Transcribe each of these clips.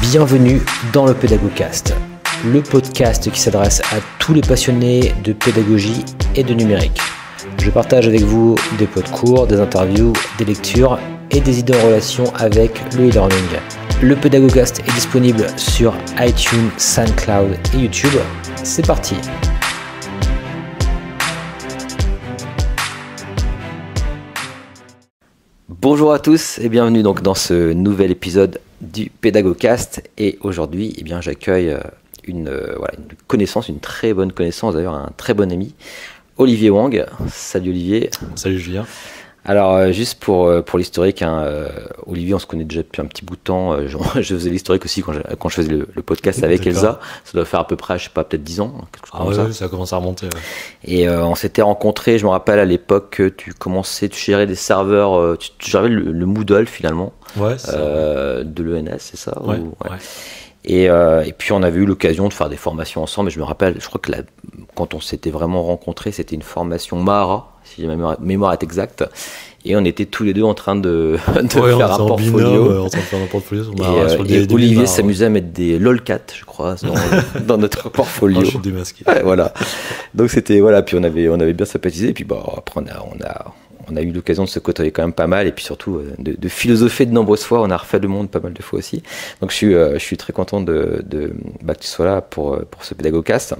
Bienvenue dans le Pédagocast, le podcast qui s'adresse à tous les passionnés de pédagogie et de numérique. Je partage avec vous des pots de cours, des interviews, des lectures et des idées en relation avec le e-learning. Le Pédagocast est disponible sur iTunes, SoundCloud et YouTube. C'est parti! Bonjour à tous et bienvenue donc dans ce nouvel épisode du Pédagocast. Et aujourd'hui, j'accueille une connaissance, une très bonne connaissance, d'ailleurs un très bon ami, Olivier Wong. Salut Olivier. Salut Julien. Alors juste pour l'historique, Olivier, on se connaît déjà depuis un petit bout de temps. Je faisais l'historique aussi quand je faisais le podcast avec Elsa. Ça doit faire à peu près, je sais pas, peut-être 10 ans. Ça commence à remonter. Ouais. Et on s'était rencontrés, je me rappelle à l'époque que tu gérais des serveurs, tu gérais le Moodle finalement, de l'ENS, c'est ça? Ouais. Et puis on avait eu l'occasion de faire des formations ensemble. Et je me rappelle, je crois que quand on s'était vraiment rencontrés, c'était une formation Mahara, si ma mémoire est exacte. Et on était tous les deux en train de faire un portfolio. Et Olivier s'amusait à mettre des lolcats, je crois, dans notre portfolio. Je suis démasqué. Ouais, voilà. Donc c'était Puis on avait bien sympathisé. Et puis après on a eu l'occasion de se côtoyer quand même pas mal, et puis surtout de philosopher de nombreuses fois. On a refait le monde pas mal de fois aussi. Donc je suis très content que tu sois là pour ce Pédagocast.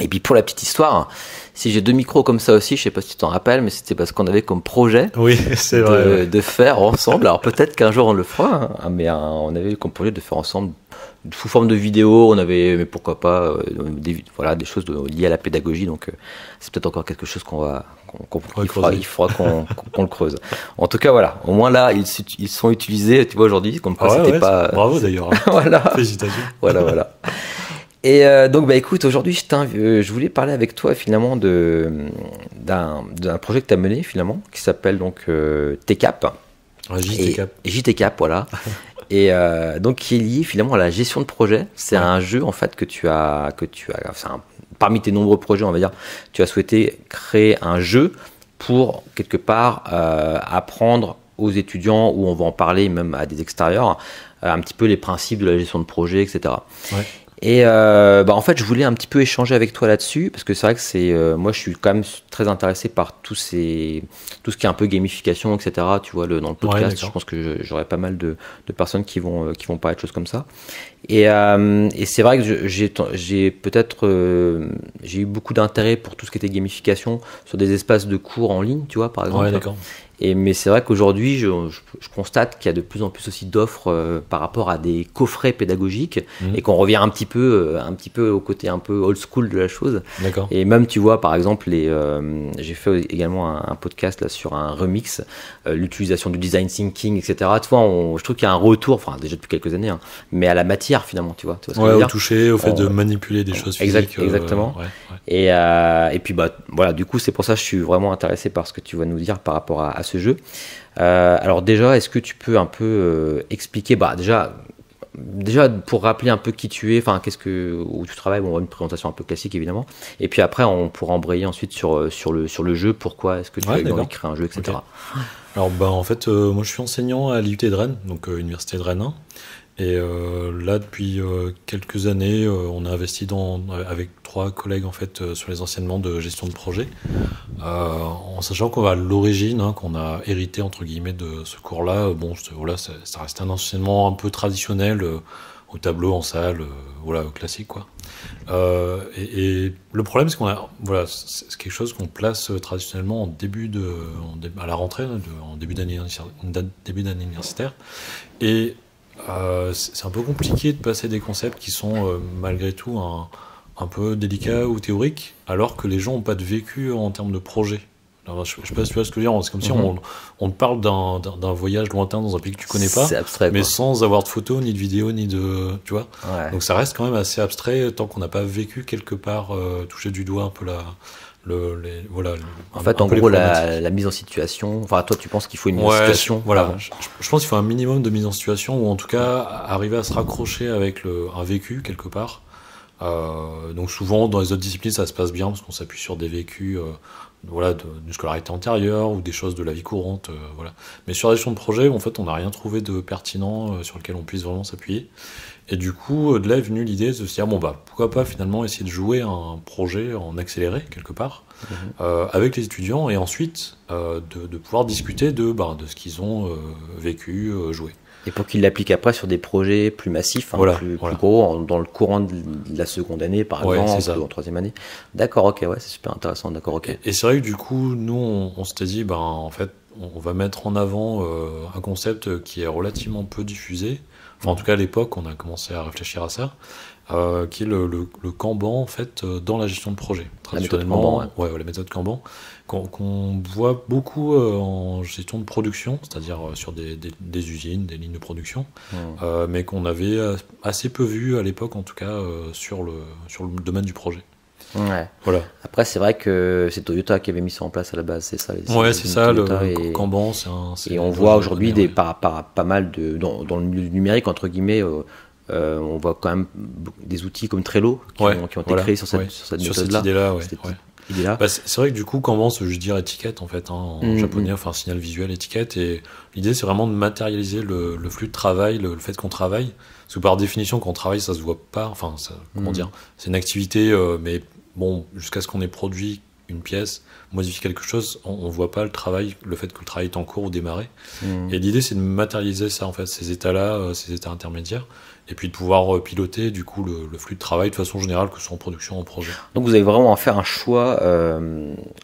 Et puis pour la petite histoire, si j'ai deux micros comme ça aussi, je ne sais pas si tu t'en rappelles, mais c'était parce qu'on avait comme projet de faire ensemble. Alors peut-être qu'un jour on le fera, mais on avait comme projet de faire ensemble sous forme de vidéo. On avait, mais pourquoi pas, des choses liées à la pédagogie. Donc c'est peut-être encore quelque chose qu'on le creuse. En tout cas, voilà. Au moins là, ils sont utilisés. Tu vois aujourd'hui, comme quoi c'était pas. Bravo d'ailleurs. Voilà. Félicitations. Voilà. Et donc écoute, aujourd'hui je voulais parler avec toi finalement d'un projet que tu as mené finalement, qui s'appelle donc TKap. JTKap, voilà. Et donc qui est lié finalement à la gestion de projet. C'est un jeu en fait que tu as parmi tes nombreux projets, on va dire, tu as souhaité créer un jeu pour quelque part apprendre aux étudiants, ou on va en parler même à des extérieurs, un petit peu les principes de la gestion de projet, etc. Ouais. Et en fait, je voulais un petit peu échanger avec toi là-dessus, parce que c'est vrai que moi, je suis quand même très intéressé par tout ce qui est un peu gamification, etc. Tu vois, dans le podcast, je pense que j'aurai pas mal de personnes qui vont parler de choses comme ça. Et c'est vrai que j'ai eu beaucoup d'intérêt pour tout ce qui était gamification sur des espaces de cours en ligne, tu vois, par exemple. Ouais, d'accord. Mais c'est vrai qu'aujourd'hui, je constate qu'il y a de plus en plus aussi d'offres par rapport à des coffrets pédagogiques, et qu'on revient un petit peu au côté un peu old school de la chose. D'accord. Et même, tu vois, par exemple, j'ai fait également un podcast là, sur un remix, l'utilisation du design thinking, etc. Tu vois, je trouve qu'il y a un retour, déjà depuis quelques années, mais à la matière finalement, tu vois. Au toucher, au fait de manipuler des choses physiques. Exactement. Et puis, du coup, c'est pour ça que je suis vraiment intéressé par ce que tu vas nous dire par rapport à ce jeu. Alors déjà, est-ce que tu peux un peu expliquer, déjà pour rappeler un peu qui tu es, où tu travailles, on aura une présentation un peu classique évidemment, et puis après on pourra embrayer ensuite sur le jeu, pourquoi est-ce que tu as envie de créer un jeu, etc. Okay. Alors en fait, moi je suis enseignant à l'IUT de Rennes, donc université de Rennes 1, et là depuis quelques années, on a investi avec trois collègues en fait sur les enseignements de gestion de projet, en sachant qu'on va à l'origine, qu'on a hérité entre guillemets de ce cours là ça reste un enseignement un peu traditionnel, au tableau, en salle, classique quoi. Et le problème c'est qu'on a c'est quelque chose qu'on place traditionnellement à la rentrée, en début d'année universitaire, et c'est un peu compliqué de passer des concepts qui sont malgré tout un peu délicat ou théorique, alors que les gens n'ont pas de vécu en termes de projet. Alors, je ne sais pas si tu vois ce que je veux dire, c'est comme si on te parle d'un voyage lointain dans un pays que tu ne connais pas, abstrait, mais sans avoir de photos, ni de vidéos, ni de... Tu vois, donc ça reste quand même assez abstrait tant qu'on n'a pas vécu quelque part, touché du doigt un peu la mise en situation. Enfin, toi, tu penses qu'il faut une mise en situation. Voilà. Je pense qu'il faut un minimum de mise en situation, ou en tout cas, arriver à se raccrocher avec un vécu quelque part. Donc souvent dans les autres disciplines ça se passe bien parce qu'on s'appuie sur des vécus voilà, d'une scolarité antérieure ou des choses de la vie courante. Voilà. Mais sur la gestion de projet, en fait, on n'a rien trouvé de pertinent sur lequel on puisse vraiment s'appuyer. Et du coup, de là est venue l'idée de se dire, bon bah, pourquoi pas finalement essayer de jouer un projet en accéléré, quelque part, avec les étudiants, et ensuite de pouvoir discuter de ce qu'ils ont vécu, joué. Et pour qu'ils l'appliquent après sur des projets plus massifs, plus gros, dans le courant de la seconde année, par exemple, ou en troisième année. D'accord, ok, ouais, c'est super intéressant, d'accord, ok. Et c'est vrai que du coup, nous, on s'était dit, en fait, on va mettre en avant un concept qui est relativement peu diffusé. Enfin, en tout cas, à l'époque, on a commencé à réfléchir à ça, qui est le Kanban, en fait, dans la gestion de projet. Traditionnellement, la méthode Kanban, ouais, la méthode Kanban, qu'on voit beaucoup en gestion de production, c'est-à-dire sur des usines, des lignes de production, mais qu'on avait assez peu vu à l'époque, en tout cas, sur le domaine du projet. Ouais. Voilà. Après, c'est vrai que c'est Toyota qui avait mis ça en place à la base, c'est ça. Ouais, c'est ça, le Kanban. Et on voit aujourd'hui pas mal de dans le milieu numérique, entre guillemets, on voit quand même des outils comme Trello qui ont été créés sur cette méthode-là. C'est vrai que du coup, Kanban, ça veut juste dire étiquette, en fait, en japonais, enfin, signal visuel, étiquette. Et l'idée, c'est vraiment de matérialiser le flux de travail, le fait qu'on travaille. Parce que par définition, quand on travaille, ça se voit pas. Enfin, comment dire, c'est une activité, mais bon, jusqu'à ce qu'on ait produit une pièce, modifié quelque chose, on ne voit pas le travail, le fait que le travail est en cours ou démarré. Et l'idée, c'est de matérialiser ça, en fait, ces états-là, ces états intermédiaires, et puis de pouvoir piloter, du coup, le flux de travail de façon générale, que ce soit en production ou en projet. Donc, vous avez vraiment à faire un choix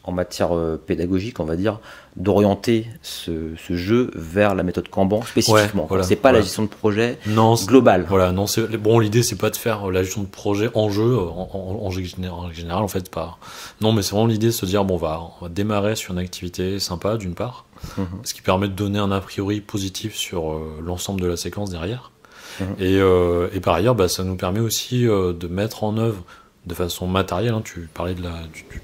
en matière pédagogique, on va dire, d'orienter ce jeu vers la méthode Kanban spécifiquement. Ouais, voilà, c'est pas la gestion de projet globale. Voilà, non, bon, l'idée, c'est pas de faire la gestion de projet en jeu, en général, en fait, pas. Non, mais c'est vraiment l'idée de se dire, bon, on va démarrer sur une activité sympa, d'une part, ce qui permet de donner un a priori positif sur l'ensemble de la séquence derrière. Et par ailleurs, ça nous permet aussi de mettre en œuvre de façon matérielle, tu parlais de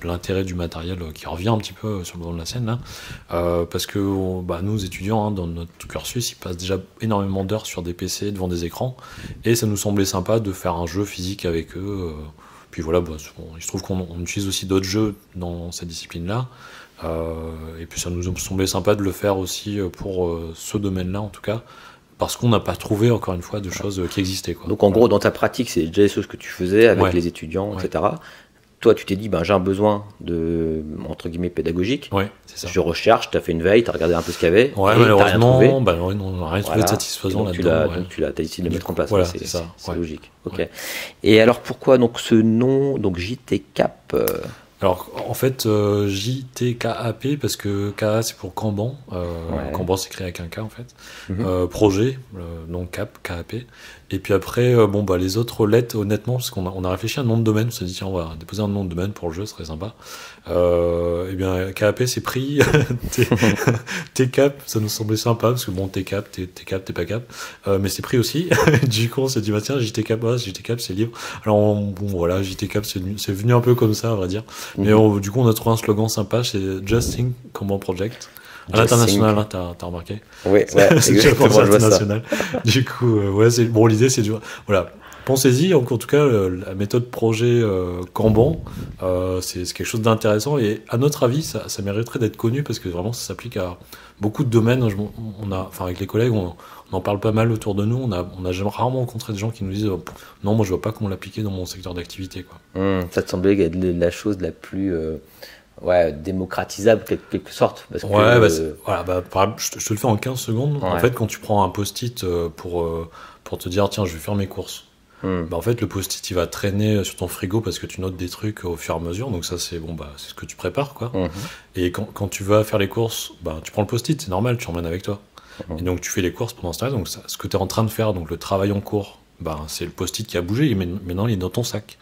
l'intérêt du matériel qui revient un petit peu sur le devant de la scène, là, parce que nous, étudiants, dans notre cursus, ils passent déjà énormément d'heures sur des PC devant des écrans, et ça nous semblait sympa de faire un jeu physique avec eux. Puis voilà, il se trouve qu'on utilise aussi d'autres jeux dans cette discipline-là, et puis ça nous semblait sympa de le faire aussi pour ce domaine-là, en tout cas, parce qu'on n'a pas trouvé, encore une fois, de choses qui existaient. Donc en gros, dans ta pratique, c'est déjà les choses que tu faisais avec les étudiants, etc. Toi, tu t'es dit, j'ai un besoin de, entre guillemets, pédagogique. Ouais, c'est ça. Je recherche, tu as fait une veille, tu as regardé un peu ce qu'il y avait. Ouais, malheureusement, on n'a rien trouvé de satisfaisant là-dedans. Donc tu as décidé de le mettre en place. Voilà, c'est logique. Okay. Ouais. Et alors, pourquoi donc ce nom, donc JTKap? Alors, en fait, JTKap, parce que K, c'est pour Kanban. Kanban, c'est créé avec un K, en fait. Projet, donc KAP. Et puis après, les autres lettres, honnêtement, parce qu'on a réfléchi à un nom de domaine, on s'est dit, tiens, on va déposer un nom de domaine pour le jeu, ce serait sympa. Eh bien, KAP, c'est pris. TKap, ça nous semblait sympa, parce que TKap, t'es pas cap, mais c'est pris aussi. Du coup, on s'est dit, tiens, JTKap, JTKap, c'est libre. Alors, JTKap, c'est venu un peu comme ça, à vrai dire. Mais du coup, on a trouvé un slogan sympa, c'est Just Think Kanban Project. À l'international, hein, t'as remarqué. Oui, c'est déjà pour l'international. Du coup, l'idée, c'est du... Voilà, pensez-y, en tout cas, la méthode projet Kanban, c'est quelque chose d'intéressant, et à notre avis, ça mériterait d'être connu, parce que vraiment, ça s'applique à beaucoup de domaines. Avec les collègues, on en parle pas mal autour de nous, on a rarement rencontré des gens qui nous disent « Non, moi, je vois pas comment l'appliquer dans mon secteur d'activité. » Ça te semblait être la chose la plus... démocratisable, quelque sorte. Parce que je te le fais en 15 secondes. Ouais. En fait, quand tu prends un post-it pour te dire, tiens, je vais faire mes courses, en fait, le post-it, il va traîner sur ton frigo parce que tu notes des trucs au fur et à mesure. Donc ça, c'est c'est ce que tu prépares, quoi. Et quand tu vas faire les courses, tu prends le post-it, c'est normal, tu emmènes avec toi. Et donc, tu fais les courses pendant ce temps-là. Donc, ce que tu es en train de faire, donc le travail en cours, c'est le post-it qui a bougé, mais maintenant il est dans ton sac.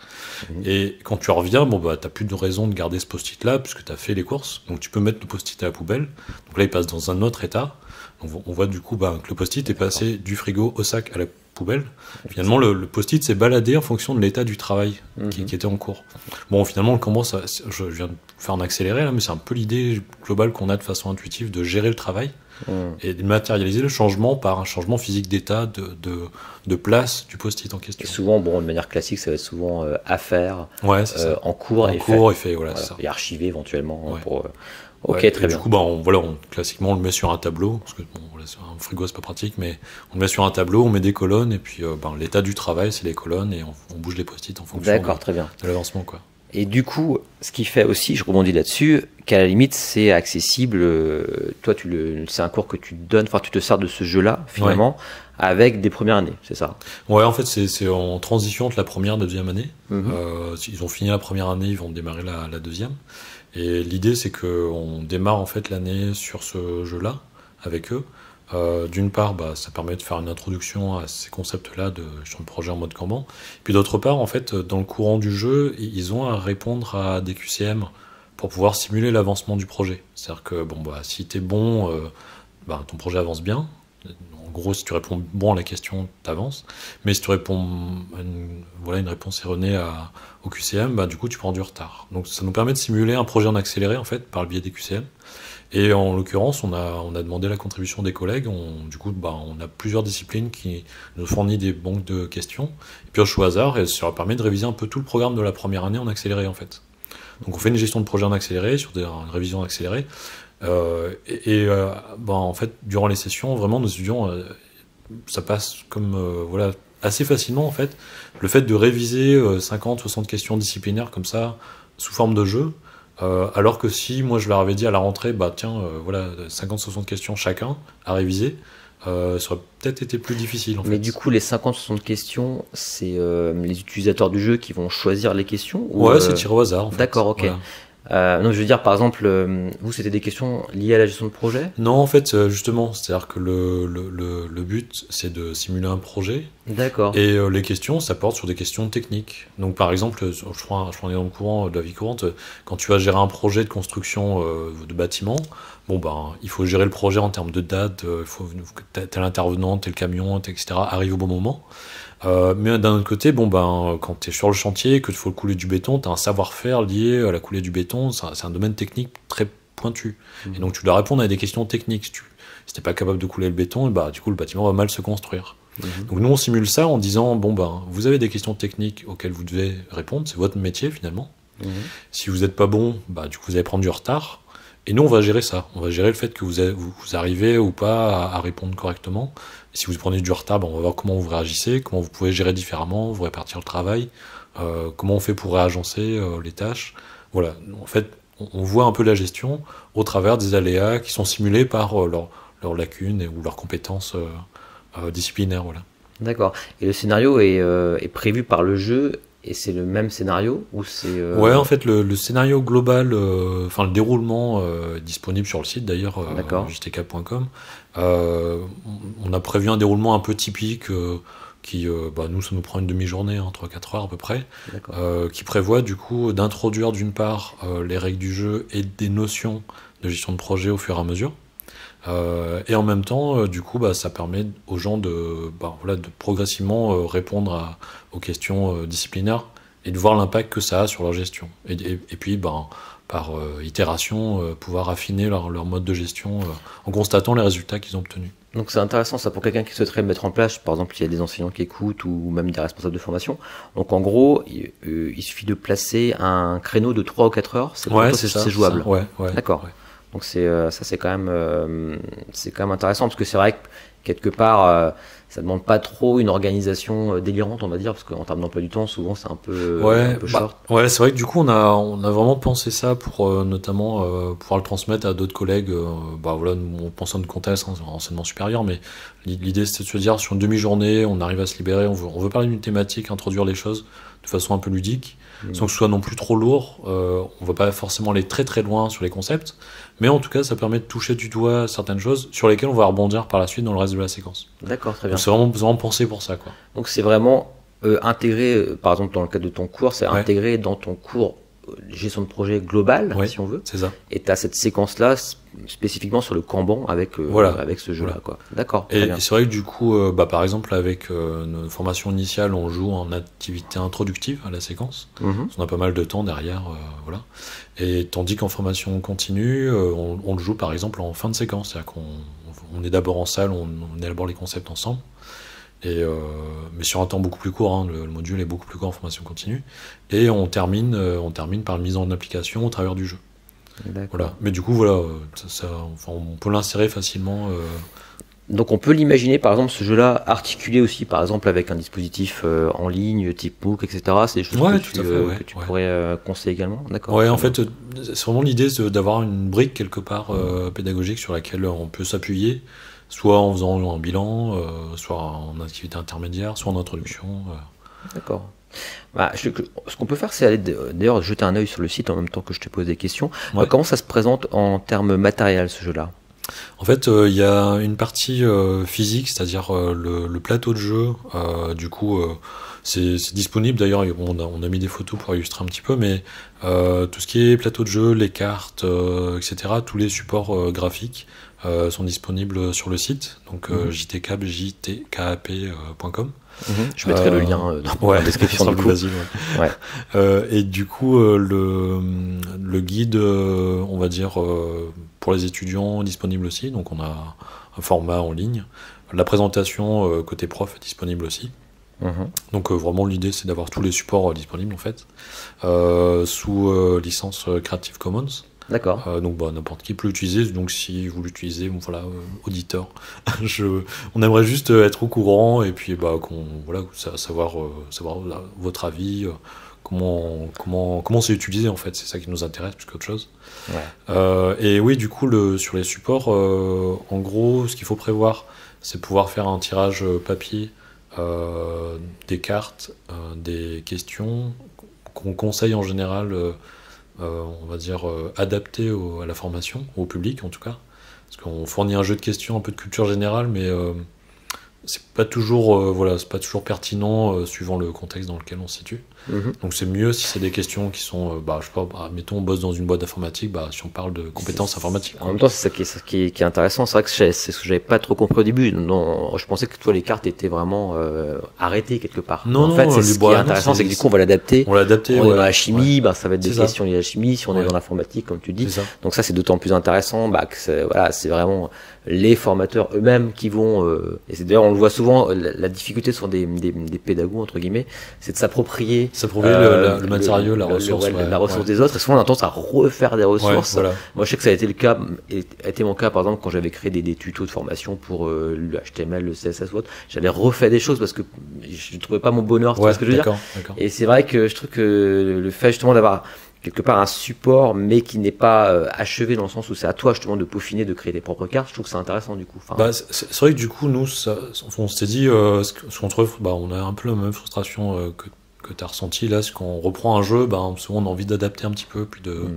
Et quand tu reviens, t'as plus de raison de garder ce post-it là, puisque t'as fait les courses, donc tu peux mettre le post-it à la poubelle. Donc là, il passe dans un autre état. On voit du coup que le post-it est passé du frigo au sac à la poubelle. Finalement, le post-it s'est baladé en fonction de l'état du travail qui était en cours. Bon, finalement, le Kanban, ça, je viens de faire un accéléré, là, mais c'est un peu l'idée globale qu'on a de façon intuitive de gérer le travail et de matérialiser le changement par un changement physique d'état, de place du post-it en question. Et souvent, bon, de manière classique, ça va être souvent à faire, en cours et fait. Voilà. Ça. Et archivé éventuellement. Ouais. Pour, très bien. Du coup, bah, classiquement, on le met sur un tableau, parce que bon, un frigo, c'est pas pratique, mais on le met sur un tableau, on met des colonnes, et puis l'état du travail, c'est les colonnes, et on bouge les post-it en fonction de l'avancement. Et du coup, ce qui fait aussi, je rebondis là-dessus, qu'à la limite, c'est accessible, toi, c'est un cours que tu donnes, enfin, tu te sers de ce jeu-là, finalement, avec des premières années, c'est ça? Ouais, en fait, c'est en transition entre la première et la deuxième année. Ils ont fini la première année, ils vont démarrer la deuxième. Et l'idée, c'est qu'on démarre en fait l'année sur ce jeu-là avec eux. D'une part, ça permet de faire une introduction à ces concepts-là de gestion de projet en mode Kanban. Puis d'autre part, en fait, dans le courant du jeu, ils ont à répondre à des QCM pour pouvoir simuler l'avancement du projet. C'est-à-dire que bon, si tu es bon, ton projet avance bien. En gros, si tu réponds bon à la question, tu avances. Mais si tu réponds une réponse erronée au QCM, du coup, tu prends du retard. Donc, ça nous permet de simuler un projet en accéléré, en fait, par le biais des QCM. Et en l'occurrence, on a demandé la contribution des collègues. On a plusieurs disciplines qui nous fournissent des banques de questions. Et puis, au choix hasard, ça leur permet de réviser un peu tout le programme de la première année en accéléré, en fait. Donc, on fait une gestion de projet en accéléré, sur une révision accélérée. En fait, durant les sessions, vraiment, nos étudiants, ça passe comme assez facilement, en fait, le fait de réviser 50-60 questions disciplinaires comme ça sous forme de jeu, alors que si moi je leur avais dit à la rentrée, 50-60 questions chacun à réviser, ça aurait peut-être été plus difficile. Mais du coup, les 50-60 questions, c'est les utilisateurs du jeu qui vont choisir les questions ou, c'est tiré au hasard. En fait. D'accord, ok. Voilà. Non, je veux dire, par exemple, vous, c'était des questions liées à la gestion de projet? Non, en fait, justement, c'est-à-dire que le but, c'est de simuler un projet. D'accord. Et les questions, ça porte sur des questions techniques. Donc, par exemple, je prends un exemple courant de la vie courante, quand tu vas gérer un projet de construction de bâtiment, il faut gérer le projet en termes de date, tel intervenant, tel camion, etc., arrive au bon moment. Mais d'un autre côté, quand tu es sur le chantier, que tu faut couler du béton, tu as un savoir-faire lié à la coulée du béton, c'est un domaine technique très pointu. Et donc tu dois répondre à des questions techniques. Si t'es pas capable de couler le béton, du coup le bâtiment va mal se construire. Donc nous on simule ça en disant vous avez des questions techniques auxquelles vous devez répondre, c'est votre métier finalement. Si vous n'êtes pas bon, du coup vous allez prendre du retard. Et nous, on va gérer ça. On va gérer le fait que vous arrivez ou pas à répondre correctement. Et si vous prenez du retard, on va voir comment vous réagissez, comment vous pouvez gérer différemment, vous répartir le travail, comment on fait pour réagencer les tâches. Voilà. En fait, on voit un peu la gestion au travers des aléas qui sont simulés par leurs lacunes ou leurs compétences disciplinaires. Voilà. D'accord. Et le scénario est prévu par le jeu? Et c'est le même scénario ou c'est Ouais, en fait, le scénario global, le déroulement est disponible sur le site d'ailleurs, jtkap.com. On a prévu un déroulement un peu typique nous, ça nous prend une demi-journée, 3-4 heures à peu près, qui prévoit du coup d'introduire d'une part les règles du jeu et des notions de gestion de projet au fur et à mesure. Et en même temps, du coup, ça permet aux gens de progressivement répondre aux questions disciplinaires et de voir l'impact que ça a sur leur gestion. Et puis, par itération, pouvoir affiner leur mode de gestion en constatant les résultats qu'ils ont obtenus. Donc c'est intéressant ça pour quelqu'un qui souhaiterait mettre en place, par exemple il y a des enseignants qui écoutent ou même des responsables de formation, donc en gros il suffit de placer un créneau de 3 ou 4 heures, c'est jouable. Ouais, d'accord. Ouais. Donc ça c'est quand même intéressant parce que c'est vrai que quelque part ça demande pas trop une organisation délirante on va dire parce qu'en termes d'emploi du temps souvent c'est un peu short. Ouais, c'est vrai que du coup on a vraiment pensé ça pour notamment pouvoir le transmettre à d'autres collègues. On pense à notre contexte en enseignement supérieur, mais l'idée c'était de se dire sur une demi-journée on arrive à se libérer, on veut parler d'une thématique, introduire les choses de façon un peu ludique. Sans que ce soit non plus trop lourd, on ne va pas forcément aller très très loin sur les concepts, mais en tout cas ça permet de toucher du doigt certaines choses sur lesquelles on va rebondir par la suite dans le reste de la séquence. D'accord, très bien. Donc c'est vraiment pensé pour ça, quoi. Donc c'est vraiment intégré, par exemple dans le cadre de ton cours, c'est intégré dans ton cours gestion de projet global, si on veut. C'est ça. Et tu as cette séquence-là spécifiquement sur le Kanban avec, voilà, avec ce jeu-là. Voilà. D'accord. Et c'est vrai que du coup, par exemple, avec nos formations initiales, on joue en activité introductive à la séquence. Mm-hmm. On a pas mal de temps derrière. Voilà. Et tandis qu'en formation continue, on le joue par exemple en fin de séquence. C'est-à-dire qu'on est d'abord en salle, on élabore les concepts ensemble. Et mais sur un temps beaucoup plus court, hein, le module est beaucoup plus court en formation continue, et on termine par une mise en application au travers du jeu. Voilà. Mais du coup, voilà, on peut l'insérer facilement. Donc on peut l'imaginer, par exemple, ce jeu-là articulé aussi, par exemple, avec un dispositif en ligne, type MOOC, etc. C'est des choses que tu pourrais conseiller également. D'accord. Ouais, en fait, c'est vraiment l'idée d'avoir une brique quelque part pédagogique sur laquelle on peut s'appuyer. Soit en faisant un bilan, soit en activité intermédiaire, soit en introduction. D'accord. Bah, ce qu'on peut faire, c'est aller d'ailleurs jeter un œil sur le site en même temps que je te pose des questions. Ouais. Comment ça se présente en termes matériels, ce jeu-là? En fait, il y a une partie physique, c'est-à-dire le plateau de jeu. Du coup, c'est disponible. D'ailleurs, on a mis des photos pour illustrer un petit peu, mais tout ce qui est plateau de jeu, les cartes, etc., tous les supports graphiques sont disponibles sur le site, donc JTKap, jtkap.com. Je mettrai le lien dans la description du coup. Ouais. Et du coup, le guide, on va dire, pour les étudiants, disponible aussi. Donc on a un format en ligne. La présentation côté prof est disponible aussi. Donc vraiment l'idée c'est d'avoir tous les supports disponibles en fait, sous licence Creative Commons. D'accord. Donc n'importe qui peut l'utiliser, donc si vous l'utilisez, bon, voilà, auditeur, on aimerait juste être au courant et puis savoir votre avis, comment c'est utilisé en fait, c'est ça qui nous intéresse plus qu'autre chose. Ouais. Et oui, du coup sur les supports, en gros ce qu'il faut prévoir, c'est pouvoir faire un tirage papier, des cartes, des questions qu'on conseille en général. On va dire adapté à la formation, au public en tout cas, parce qu'on fournit un jeu de questions, un peu de culture générale, mais c'est pas toujours c'est pas toujours pertinent suivant le contexte dans lequel on se situe. Donc c'est mieux si c'est des questions qui sont je sais pas, mettons on bosse dans une boîte d'informatique, si on parle de compétences informatiques. En même temps, c'est ça qui est intéressant. C'est vrai que c'est ce que j'avais pas trop compris au début. Non, je pensais que toi les cartes étaient vraiment arrêtées quelque part. Non, en fait, c'est ce qui est intéressant, c'est que du coup on va l'adapter. On est dans la chimie, ça va être des questions liées à la chimie. Si on est dans l'informatique, comme tu dis, donc ça c'est d'autant plus intéressant. Que c'est vraiment les formateurs eux-mêmes qui vont. Et c'est d'ailleurs on le voit souvent, la difficulté sur des pédagogues entre guillemets, c'est de s'approprier. Le matériau, la ressource des autres, et souvent on a tendance à refaire des ressources. Moi je sais que ça a été le cas, mon cas par exemple quand j'avais créé des tutos de formation pour le HTML, le CSS ou autre, j'avais refait des choses parce que je ne trouvais pas mon bonheur, tu vois ce que je veux dire. Et c'est vrai que je trouve que le fait justement d'avoir quelque part un support mais qui n'est pas achevé dans le sens où c'est à toi justement de peaufiner, de créer tes propres cartes, je trouve que c'est intéressant du coup. C'est vrai que du coup nous, on s'était dit, ce qu'on trouve, on a un peu la même frustration que tu as ressenti là, c'est qu'on reprend un jeu, souvent on a envie d'adapter un petit peu, puis de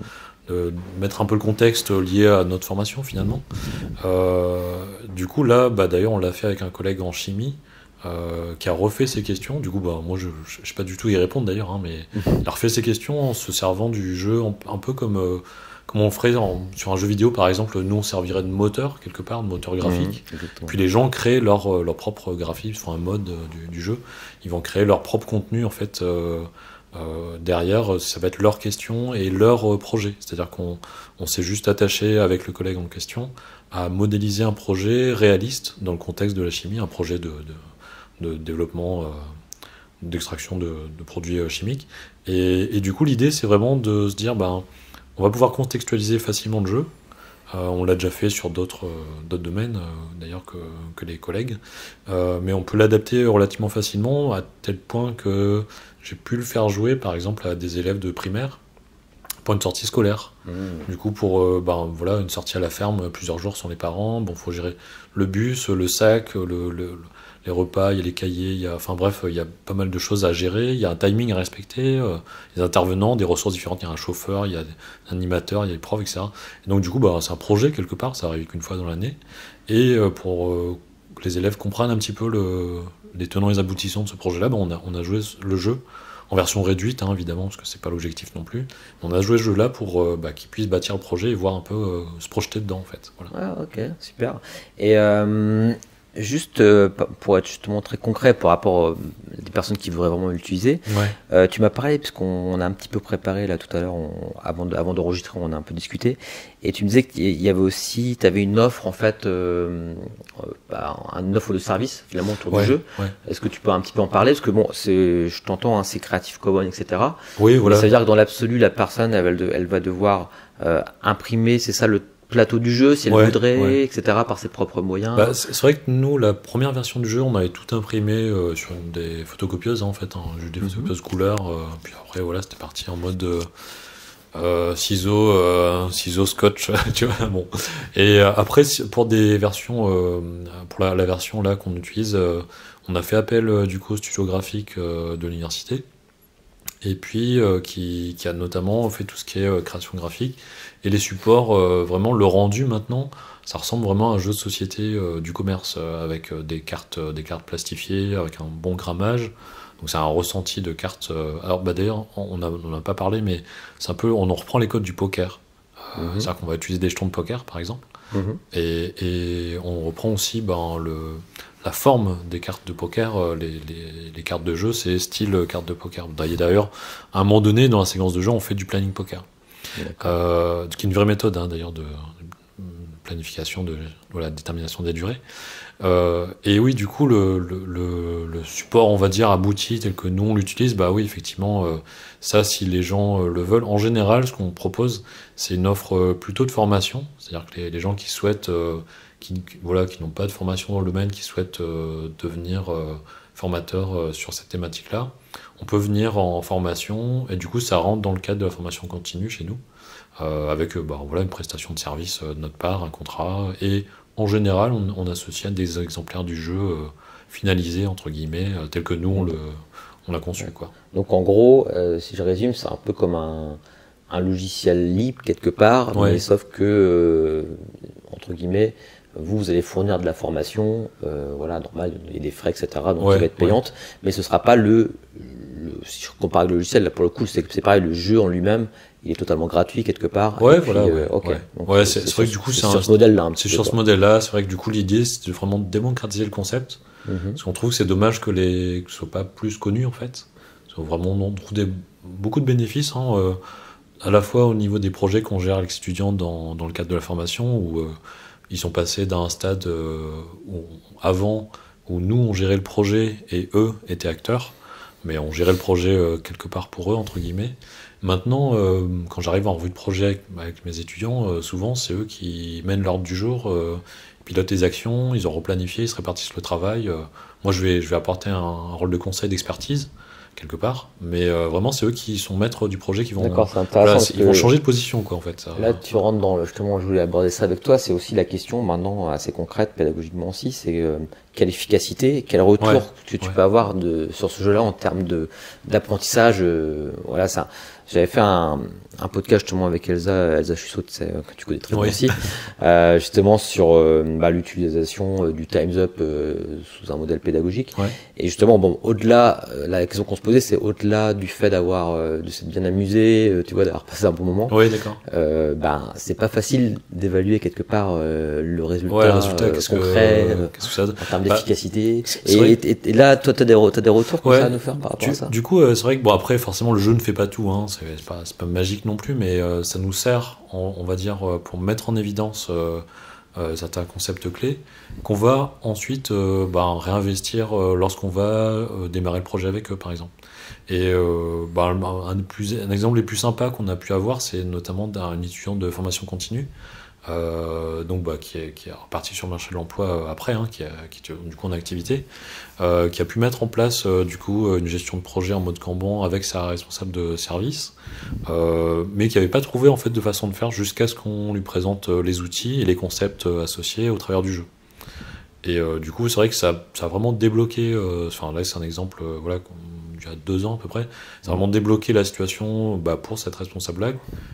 mettre un peu le contexte lié à notre formation finalement. Du coup là, d'ailleurs on l'a fait avec un collègue en chimie, qui a refait ses questions. Du coup, moi je sais pas du tout y répondre d'ailleurs, mais il a refait ses questions en se servant du jeu, un peu comme on ferait sur un jeu vidéo par exemple. Nous on servirait de moteur quelque part, de moteur graphique. Puis les gens créent leur propre graphisme, un mode du jeu. Ils vont créer leur propre contenu en fait. Derrière, ça va être leurs questions et leur projet. C'est-à-dire qu'on s'est juste attaché avec le collègue en question à modéliser un projet réaliste dans le contexte de la chimie, un projet de développement, d'extraction de produits chimiques. Et du coup, l'idée, c'est vraiment de se dire, on va pouvoir contextualiser facilement le jeu. On l'a déjà fait sur d'autres domaines, d'ailleurs, que les collègues. Mais on peut l'adapter relativement facilement, à tel point que j'ai pu le faire jouer, par exemple, à des élèves de primaire, pour une sortie scolaire. Du coup, pour une sortie à la ferme, plusieurs jours sans les parents, faut gérer le bus, le sac, les repas, il y a les cahiers, il y a pas mal de choses à gérer, il y a un timing à respecter, des intervenants, des ressources différentes, il y a un chauffeur, il y a un animateur, il y a les profs, etc. Et donc du coup, c'est un projet quelque part, ça arrive qu'une fois dans l'année, et pour que les élèves comprennent un petit peu les tenants et les aboutissants de ce projet-là, on a joué le jeu en version réduite, hein, évidemment, parce que c'est pas l'objectif non plus. On a joué ce jeu-là pour qu'ils puissent bâtir le projet et voir un peu se projeter dedans, en fait. Voilà. Ah, ok, super. Et juste pour être justement très concret par rapport des personnes qui voudraient vraiment l'utiliser, ouais. Tu m'as parlé, parce qu'on a un petit peu préparé là tout à l'heure, avant d'enregistrer, on a un peu discuté, et tu me disais qu'il y avait aussi, tu avais une offre en fait, une offre de service finalement autour ouais, du jeu. Ouais. Est-ce que tu peux un petit peu en parler? Parce que bon, je t'entends, hein, c'est Creative Commons, etc. Oui, voilà. Ça veut dire que dans l'absolu, la personne, elle va devoir imprimer, c'est ça le plateau du jeu, si elle ouais, voudrait, ouais. etc., par ses propres moyens. Bah, c'est vrai que nous, la première version du jeu, on avait tout imprimé sur des photocopieuses, hein, en fait, hein, des photocopieuses couleurs, puis après, voilà, c'était parti en mode ciseaux, scotch, tu vois, bon. Et après, pour des versions, pour la version là qu'on utilise, on a fait appel, du coup, au studio graphique de l'université, et puis qui a notamment fait tout ce qui est création graphique, et les supports, vraiment le rendu maintenant, ça ressemble vraiment à un jeu de société du commerce, avec des cartes plastifiées, avec un bon grammage, donc c'est un ressenti de cartes, alors bah, d'ailleurs on n'a pas parlé, mais c'est un peu, on en reprend les codes du poker, c'est-à-dire qu'on va utiliser des jetons de poker par exemple, et on reprend aussi la forme des cartes de poker, les cartes de jeu, c'est style carte de poker. D'ailleurs, à un moment donné, dans la séquence de jeu, on fait du planning poker. Qui est une vraie méthode, hein, d'ailleurs, de planification, de voilà, détermination des durées. Et oui, du coup, le support, on va dire, abouti, tel que nous, on l'utilise, bah oui, effectivement, ça, si les gens le veulent, en général, ce qu'on propose, c'est une offre plutôt de formation. C'est-à-dire que les gens qui souhaitent... qui n'ont pas de formation dans le domaine, qui souhaitent devenir formateurs sur cette thématique-là, on peut venir en formation, et du coup ça rentre dans le cadre de la formation continue chez nous, avec une prestation de service de notre part, un contrat, et en général on associe à des exemplaires du jeu finalisés, entre guillemets, tel que nous on l'a conçu. Quoi. Donc en gros, si je résume, c'est un peu comme un logiciel libre quelque part, ouais. mais sauf que, entre guillemets, vous allez fournir de la formation, voilà, normal, il y a des frais, etc., donc ouais, ça va être payante, ouais. mais ce sera pas si je compare avec le logiciel, là, pour le coup, c'est pareil, le jeu en lui-même, il est totalement gratuit quelque part. Ouais, voilà. Puis, ouais, ok. Ouais. Donc, ouais, c'est vrai que du coup, c'est sur ce modèle-là. C'est sur ce modèle-là, c'est vrai que du coup, l'idée, c'est de vraiment démocratiser le concept, parce qu'on trouve que c'est dommage que que ce soit pas plus connu, en fait. Vraiment, on trouve beaucoup de bénéfices, hein, à la fois au niveau des projets qu'on gère avec les étudiants dans le cadre de la formation, où ils sont passés d'un stade où nous on gérait le projet et eux étaient acteurs, mais on gérait le projet quelque part pour eux, entre guillemets. Maintenant, quand j'arrive en revue de projet avec mes étudiants, souvent c'est eux qui mènent l'ordre du jour, pilotent les actions, ils ont replanifié, ils se répartissent le travail. Moi je vais apporter un rôle de conseil, d'expertise, quelque part, mais vraiment c'est eux qui sont maîtres du projet, qui vont, ils vont changer de position, quoi, en fait. Ça. Là tu rentres dans justement, je voulais aborder ça avec toi, c'est aussi la question maintenant assez concrète pédagogiquement aussi, c'est quelle efficacité, quel retour ouais, que tu ouais. peux avoir sur ce jeu-là en termes d'apprentissage, voilà ça. J'avais fait un podcast justement avec Elsa Chusot, que tu connais très bien oui. aussi, justement sur l'utilisation du Times Up sous un modèle pédagogique. Ouais. Et justement, bon, au-delà, la question qu'on se posait, c'est au-delà du fait de s'être bien amusé, tu vois, d'avoir passé un bon moment. Oui, d'accord. C'est pas facile d'évaluer quelque part le résultat, ouais, concret, en termes d'efficacité. Et là, toi, t'as des retours comme ouais. ça à nous faire par rapport à ça. Du coup, c'est vrai que bon, après, forcément, le jeu ne fait pas tout, hein. C'est pas magique non plus, mais ça nous sert, on va dire, pour mettre en évidence certains concepts clés qu'on va ensuite réinvestir lorsqu'on va démarrer le projet avec eux, par exemple. Et un exemple les plus sympas qu'on a pu avoir, c'est notamment d'un étudiant de formation continue, qui est reparti sur le marché de l'emploi après, hein, qui est du coup en activité, qui a pu mettre en place du coup une gestion de projet en mode Kanban avec sa responsable de service, mais qui n'avait pas trouvé en fait de façon de faire jusqu'à ce qu'on lui présente les outils et les concepts associés au travers du jeu. Et du coup c'est vrai que ça a vraiment débloqué, là c'est un exemple il y a 2 ans à peu près, ça a vraiment débloqué la situation pour cette responsable-là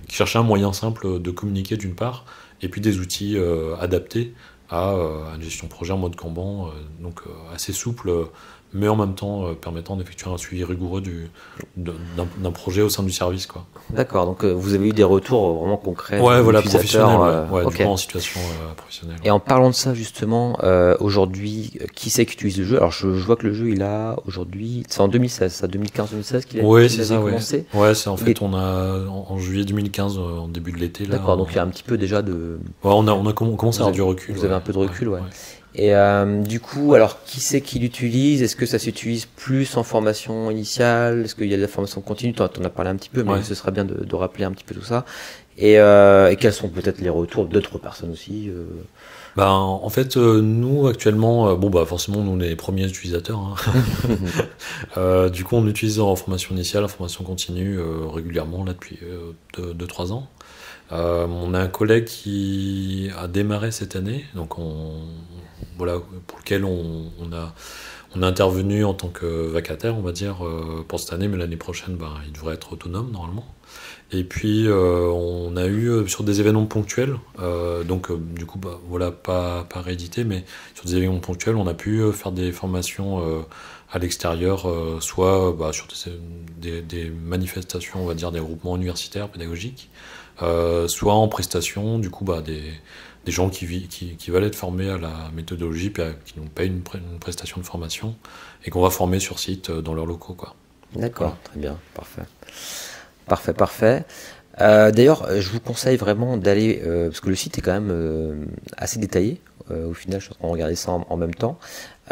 qui cherchait un moyen simple de communiquer d'une part, et puis des outils adaptés à une gestion projet en mode Kanban, donc assez souple, mais en même temps permettant d'effectuer un suivi rigoureux d'un projet au sein du service. D'accord, donc vous avez eu des retours vraiment concrets. Ouais, voilà, professionnels, okay. Du coup, en situation professionnelle. Et en parlant de ça, justement, aujourd'hui, qui c'est qui utilise le jeu? Alors, je vois que le jeu, il a aujourd'hui, c'est en 2016, ça, 2015-2016 qu'il a commencé. Ouais, c'est en fait, on a en juillet 2015, en début de l'été. D'accord, donc il y a un petit peu déjà de... Ouais, on a commencé à avoir du recul. Vous avez un peu de recul, ouais. Et du coup, alors qui c'est qui l'utilise? Est-ce que ça s'utilise plus en formation initiale? Est-ce qu'il y a de la formation continue? Tu en as parlé un petit peu, mais ce serait bien de rappeler un petit peu tout ça. Et quels sont peut-être les retours d'autres personnes aussi? Ben, en fait, nous actuellement, bon bah forcément, nous on est les premiers utilisateurs. Du coup, on utilise en formation initiale, en formation continue régulièrement là depuis 2-3 ans. On a un collègue qui a démarré cette année, donc voilà, pour lequel on a intervenu en tant que vacataire, on va dire, pour cette année, mais l'année prochaine, ben, il devrait être autonome normalement. Et puis on a eu sur des événements ponctuels, donc du coup, bah, voilà, pas réédité, mais sur des événements ponctuels, on a pu faire des formations à l'extérieur, soit bah, sur des manifestations, on va dire, des groupements universitaires, pédagogiques. Soit en prestation, du coup, bah, des gens qui veulent être formés à la méthodologie, puis qui n'ont pas une prestation de formation, et qu'on va former sur site dans leurs locaux. D'accord, voilà. Très bien, parfait. Parfait, parfait. D'ailleurs, je vous conseille vraiment d'aller, parce que le site est quand même assez détaillé, au final, je suis en train de regarder ça en même temps,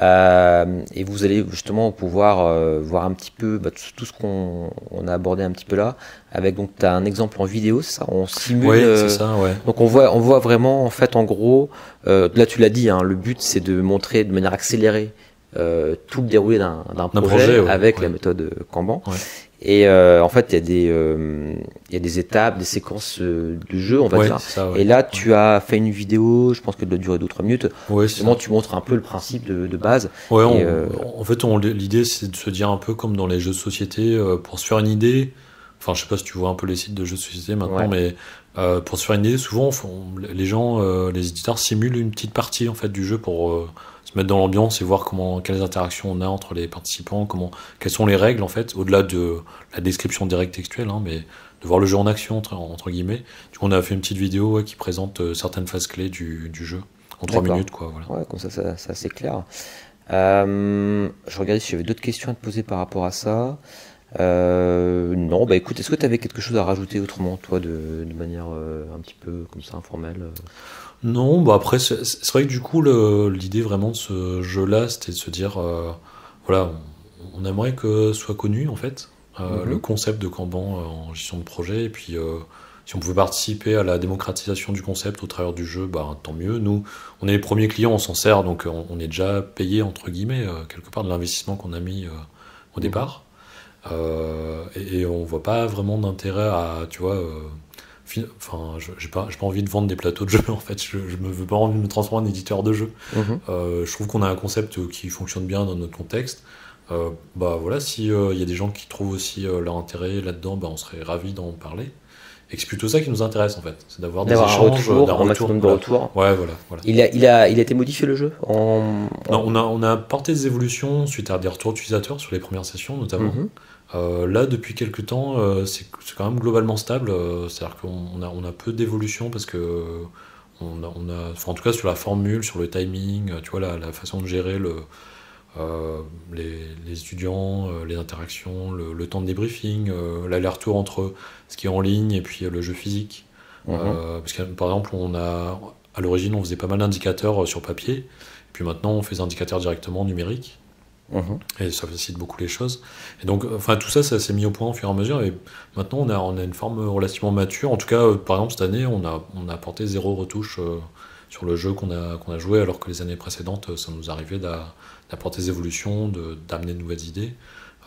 et vous allez justement pouvoir voir un petit peu bah, tout ce qu'on a abordé un petit peu là, avec donc tu as un exemple en vidéo, c'est ça? On simule, oui, c'est ça, ouais. Donc on voit vraiment en fait en gros, là tu l'as dit, hein, le but c'est de montrer de manière accélérée tout le déroulé d'un projet ouais, avec la méthode Kanban. Ouais. Et en fait, il y a des étapes, des séquences de jeu, on va dire. Ça, et là, tu as fait une vidéo, je pense qu'elle doit durer 2-3 minutes. Justement, tu montres un peu le principe de base. Ouais, en fait, l'idée, c'est de se dire un peu comme dans les jeux de société, pour se faire une idée. Enfin, je sais pas si tu vois un peu les sites de jeux de société maintenant, mais pour se faire une idée, souvent, les gens, les éditeurs simulent une petite partie en fait du jeu pour mettre dans l'ambiance et voir quelles interactions on a entre les participants, quelles sont les règles en fait, au-delà de la description directe textuelle, hein, mais de voir le jeu en action entre guillemets. Du coup, on a fait une petite vidéo qui présente certaines phases clés du jeu en 3 minutes, quoi. Voilà. Ouais, comme ça, c'est assez clair. Je regardais si j'avais d'autres questions à te poser par rapport à ça. Non, bah écoute, est-ce que tu avais quelque chose à rajouter autrement, toi, de manière un petit peu comme ça informelle? Non, bah après, c'est vrai que du coup, l'idée vraiment de ce jeu-là, c'était de se dire, voilà, on aimerait que soit connu, en fait, le concept de Kanban en gestion de projet, et puis si on pouvait participer à la démocratisation du concept au travers du jeu, bah, tant mieux. Nous, on est les premiers clients, on s'en sert, donc on est déjà payé, entre guillemets, quelque part, de l'investissement qu'on a mis au départ. Et on voit pas vraiment d'intérêt à, tu vois, enfin, j'ai pas envie de vendre des plateaux de jeu, en fait, je me veux pas envie de me transformer en éditeur de jeu. Je trouve qu'on a un concept qui fonctionne bien dans notre contexte. Bah voilà, si y a des gens qui trouvent aussi leur intérêt là-dedans, bah on serait ravis d'en parler. Et c'est plutôt ça qui nous intéresse en fait, c'est d'avoir des échanges, d'un maximum de retours. Ouais, voilà. Il a été modifié le jeu Non, on a apporté des évolutions suite à des retours utilisateurs sur les premières sessions notamment. Là, depuis quelques temps, c'est quand même globalement stable. C'est-à-dire qu'on a peu d'évolutions parce que, enfin, en tout cas sur la formule, sur le timing, tu vois, la façon de gérer les étudiants, les interactions, le temps de débriefing, l'aller-retour entre ce qui est en ligne et puis le jeu physique. Parce que par exemple, à l'origine, on faisait pas mal d'indicateurs sur papier, et puis maintenant, on fait des indicateurs directement numériques. Et ça facilite beaucoup les choses. Et donc, enfin, tout ça, ça s'est mis au point au fur et à mesure. Et maintenant, on a une forme relativement mature. En tout cas, par exemple, cette année, on a apporté 0 retouche sur le jeu qu'on a joué, alors que les années précédentes, ça nous arrivait d'apporter des évolutions, d'amener de nouvelles idées.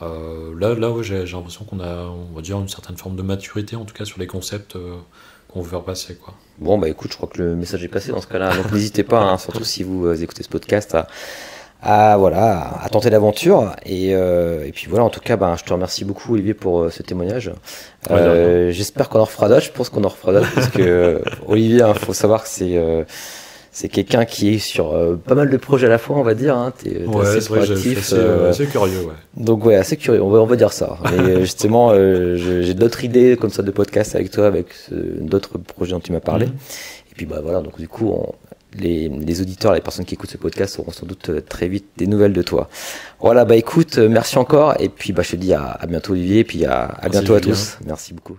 Là, ouais, j'ai l'impression qu'on a, on va dire, une certaine forme de maturité, en tout cas, sur les concepts qu'on veut faire passer, quoi. Bon, bah écoute, je crois que le message est passé dans ce cas-là. Donc, n'hésitez pas, hein, surtout si vous écoutez ce podcast, à tenter l'aventure et puis voilà, en tout cas ben je te remercie beaucoup Olivier pour ce témoignage. J'espère qu'on en refera d'autres, je pense qu'on en refera d'autres parce que Olivier, faut savoir que C'est quelqu'un qui est sur pas mal de projets à la fois, on va dire. Hein. T'es assez proactif. Assez curieux, ouais. Donc, ouais, assez curieux, on va dire ça. Mais justement, j'ai d'autres idées comme ça de podcast avec toi, avec d'autres projets dont tu m'as parlé. Et puis, bah voilà, donc du coup, les auditeurs, les personnes qui écoutent ce podcast auront sans doute très vite des nouvelles de toi. Voilà, bah écoute, merci encore. Et puis, bah je te dis à bientôt, Olivier, et puis à bientôt à tous. Merci beaucoup.